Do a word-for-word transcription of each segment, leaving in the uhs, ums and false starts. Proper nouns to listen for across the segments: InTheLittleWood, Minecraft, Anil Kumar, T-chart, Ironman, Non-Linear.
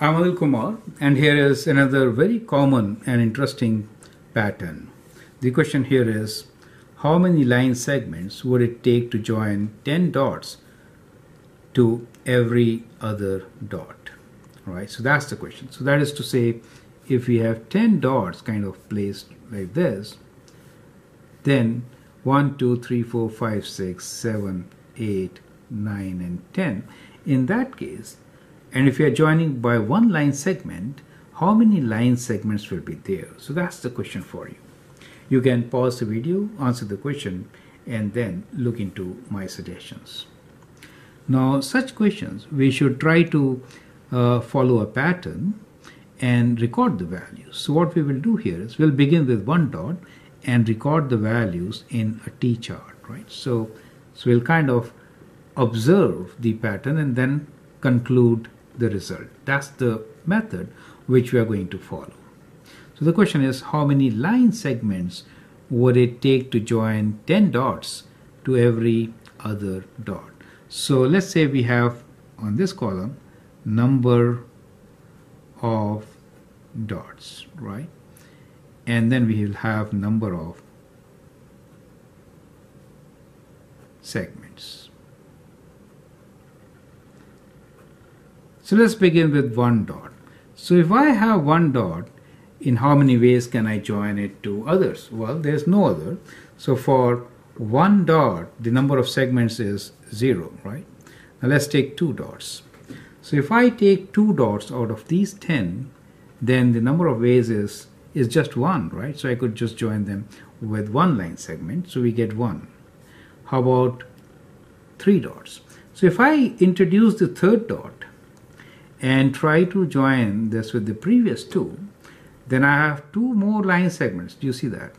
I'm Anil Kumar, and here is another very common and interesting pattern. The question here is, how many line segments would it take to join ten dots to every other dot? All right, so that's the question. So that is to say, if we have ten dots kind of placed like this, then one, two, three, four, five, six, seven, eight, nine, and ten. In that case, and if you are joining by one line segment, how many line segments will be there? So that's the question for you. You can pause the video, answer the question, and then look into my suggestions. Now, such questions, we should try to uh, follow a pattern and record the values. So what we will do here is, we'll begin with one dot and record the values in a T-chart, right? So, so we'll kind of observe the pattern and then conclude the result. That's the method which we are going to follow. So the question is, how many line segments would it take to join ten dots to every other dot? So let's say we have on this column number of dots, right? And then we will have number of segments. So let's begin with one dot. So if I have one dot, in how many ways can I join it to others? Well, there's no other. So for one dot, the number of segments is zero, right? Now let's take two dots. So if I take two dots out of these ten, then the number of ways is, is just one, right? So I could just join them with one line segment, so we get one. How about three dots? So if I introduce the third dot, and try to join this with the previous two, then I have two more line segments. Do you see that?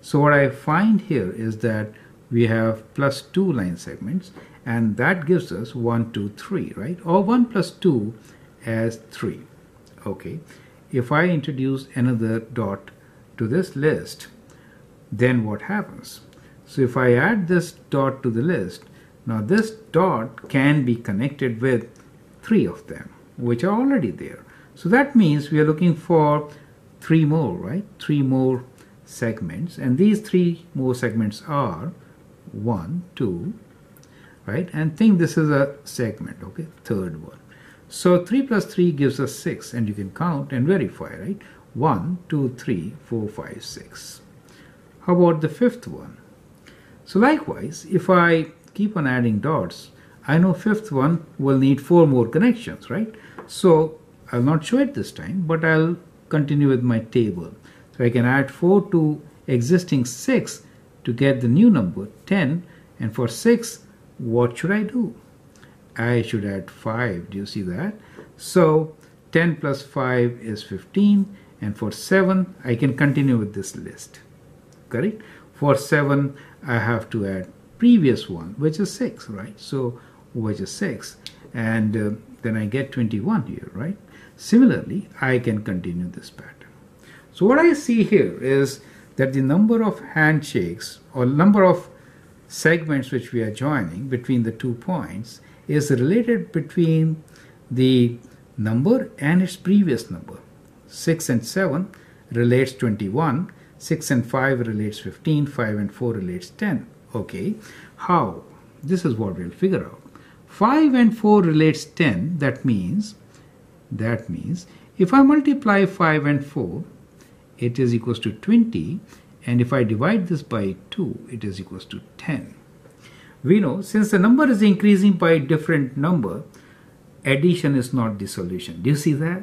So what I find here is that we have plus two line segments, and that gives us one, two, three, right? Or one plus two as three. Okay. If I introduce another dot to this list, then what happens? So if I add this dot to the list, now this dot can be connected with three of them, which are already there. So that means we are looking for three more, right? Three more segments, and these three more segments are one, two, right? And think this is a segment, okay? Third one. So three plus three gives us six, and you can count and verify, right? One, two, three, four, five, six. How about the fifth one? So likewise, if I keep on adding dots, I know fifth one will need four more connections, right? So I'll not show it this time, but I'll continue with my table. So I can add four to existing six to get the new number, ten. And for six, what should I do? I should add five. Do you see that? So ten plus five is fifteen. And for seven, I can continue with this list, correct? For seven, I have to add previous one, which is six, right? So which is six, and uh, then I get twenty-one here, right? Similarly, I can continue this pattern. So what I see here is that the number of handshakes or number of segments which we are joining between the two points is related between the number and its previous number. six and seven relates twenty-one, six and five relates fifteen, five and four relates ten. Okay, how? This is what we'll figure out. five and four relates ten. That means, that means if I multiply five and four, it is equals to twenty, and if I divide this by two, it is equals to ten. We know since the number is increasing by a different number, addition is not the solution. Do you see that?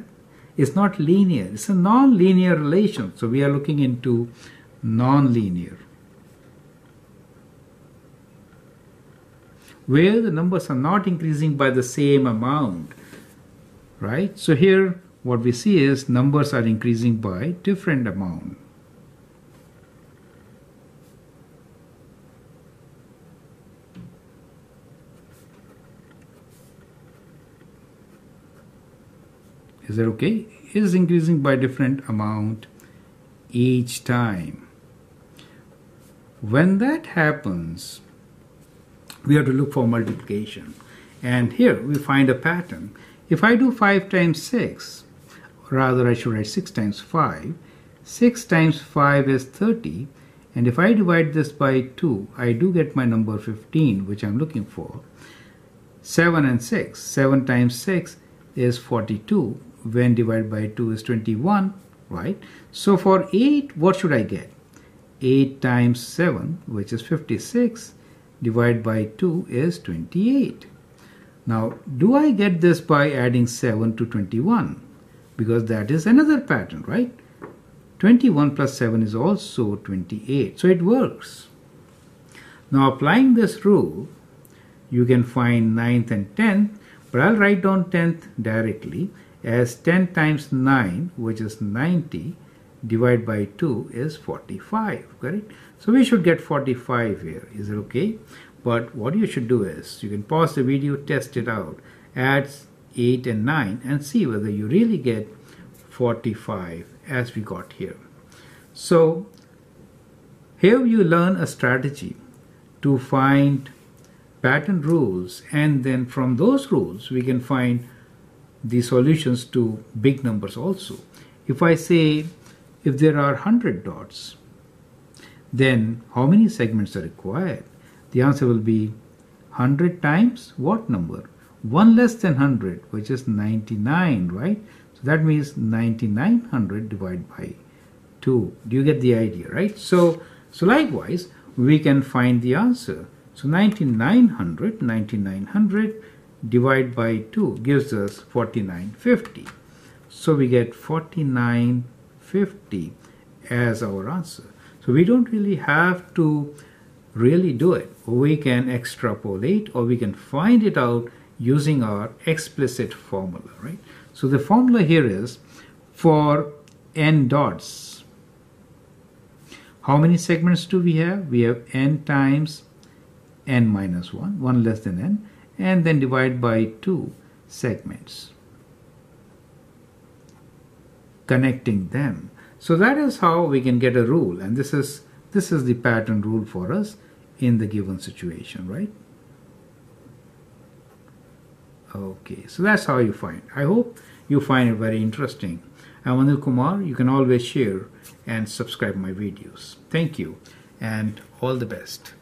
It's not linear. It's a non-linear relation. So we are looking into non-linear, where the numbers are not increasing by the same amount, right? So here what we see is numbers are increasing by different amount. Is that okay? It is increasing by different amount each time. When that happens, we have to look for multiplication, and here we find a pattern. If I do five times six, rather I should write six times five, six times five is thirty, and if I divide this by two, I do get my number fifteen, which I'm looking for. seven and six, seven times six is forty-two, when divided by two is twenty-one, right? So for eight, what should I get? eight times seven, which is fifty-six, divided by two is twenty-eight. Now, do I get this by adding seven to twenty-one? Because that is another pattern, right? twenty-one plus seven is also twenty-eight, so it works. Now, applying this rule, you can find ninth and tenth, but I'll write down tenth directly as ten times nine, which is ninety, divided by two is forty-five, correct? So we should get forty-five here. Is it okay? But what you should do is, you can pause the video, test it out, add eight and nine and see whether you really get forty-five as we got here. So here you learn a strategy to find pattern rules, and then from those rules we can find the solutions to big numbers also. If I say, if there are one hundred dots, then how many segments are required? The answer will be one hundred times what number? one less than one hundred, which is ninety-nine, right? So that means ninety-nine hundred divided by two. Do you get the idea, right? So, so likewise, we can find the answer. So ninety-nine hundred, ninety-nine hundred divided by two gives us forty-nine fifty. So we get forty-nine fifty as our answer. So we don't really have to really do it. We can extrapolate, or we can find it out using our explicit formula, right? So the formula here is, for n dots, how many segments do we have? We have n times n minus one, one less than n, and then divide by two segments, connecting them. So that is how we can get a rule, and this is this is the pattern rule for us in the given situation, right? Okay, so that's how you find. I hope you find it very interesting. I'm Anil Kumar. You can always share and subscribe my videos. Thank you, and all the best.